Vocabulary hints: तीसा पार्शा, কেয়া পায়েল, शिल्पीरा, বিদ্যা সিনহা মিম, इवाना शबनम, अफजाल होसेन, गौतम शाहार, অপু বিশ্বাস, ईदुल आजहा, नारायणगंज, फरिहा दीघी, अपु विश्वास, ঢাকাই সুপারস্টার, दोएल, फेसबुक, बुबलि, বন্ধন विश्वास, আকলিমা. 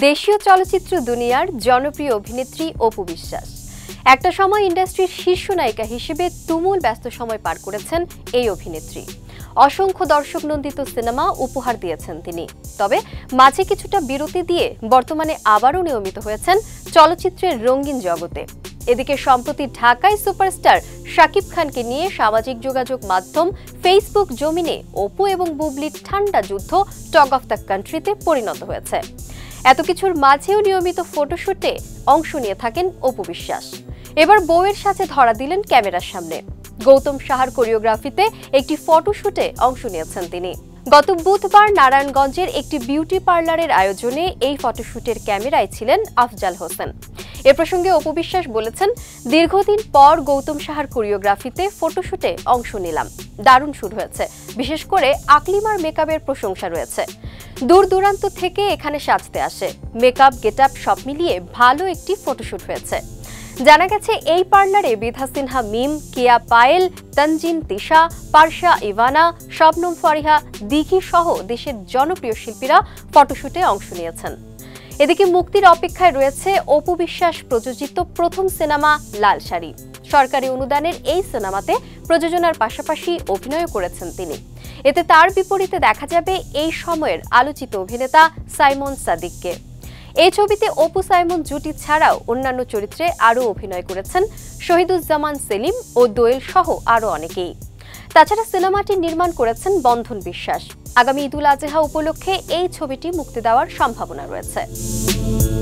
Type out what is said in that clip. देशीय चलचित्र दुनियार जनप्रिय अभिनेत्री अपु विश्वास एक समय इंडस्ट्रीर शीर्ष नायिका हिसेबे तुमुल व्यस्त समय पार करेछेन। एई अभिनेत्री असंख्य दर्शक नंदित सिनेमा उपहार दिएछेन तिनी। तबे माझे किछुटा बिरति दिए बर्तमाने आबारो नियमित हयेछेन चलचित्रेर रंगीन जगते। एदिके सम्प्रति ढाकाय सुपारस्टार शाकिब खानके निये सामाजिक जोगाजोग माध्यम फेसबुक जमिने अपु एबं बुबलिर ठंडा युद्ध टग अफ द कान्ट्रीते परिणत हयेछे। एतो किछुर माझेओ नियमित फोटोशुटे अंश निये थाकेन अपु विश्वास। एबार बौएर साथे धरा दिलेन क्यामेरार सामने। गौतम शाहार कोरियोग्राफीते एकटी फोटोशुटे अंश नियेछेन तिनी। गत बुधवार नारायणगंजेर एकटी ब्यूटी पार्लारेर आयोजने एई फोटोशुटेर क्यामेराय छिलेन अफजाल होसेन। ए प्रसंगे अपु विश्वास बोलेছেন, दीर्घदिन पर गौतम शाहार कोरियोग्राफीते फोटोशुटे अंश निलाम। दारुण शुरू হয়েছে, विशेष करे আকলিমার মেকআপের প্রশংসা রয়েছে। दूर दूरान्त থেকে এখানে সাজতে আসে, মেকআপ গেটআপ সব মিলিয়ে ভালো একটি ফটোশুট হয়েছে। জানা গেছে এই পার্লারে বিধা সিনহা মিম, কিয়া পায়েল, তंजीम, तीसा, पार्शा, इवाना, शबनम, फरिहा, दीघी सह देशेर जनप्रिय शिल्पीरा ফটোশুটে অংশ নিয়েছেন। এদিকে মুক্তির অপেক্ষায় রয়েছে অপু বিশ্বাস প্রযোজিত প্রথম সিনেমা লাল শাড়ি। সরকারি অনুদানের এই সিনেমাতে প্রযোজনার পাশাপাশি অভিনয় করেছেন তিনি। এতে তার বিপরীতে দেখা যাবে এই সময়ের আলোচিত অভিনেতা সাইমন সাদিককে। এই ছবিতে অপু সাইমন জুটি ছাড়াও অন্যান্য চরিত্রে আরও অভিনয় করেছেন শোহিদুज़ জমান, সেলিম ও दोएल সহ আরও অনেকেই। তাছাড়া সিনেমাটি নির্মাণ করেছেন বন্ধন विश्वास। आगामी ईदुल आजहा उपलक्षे এই ছবিটি মুক্তি দেওয়ার সম্ভাবনা রয়েছে।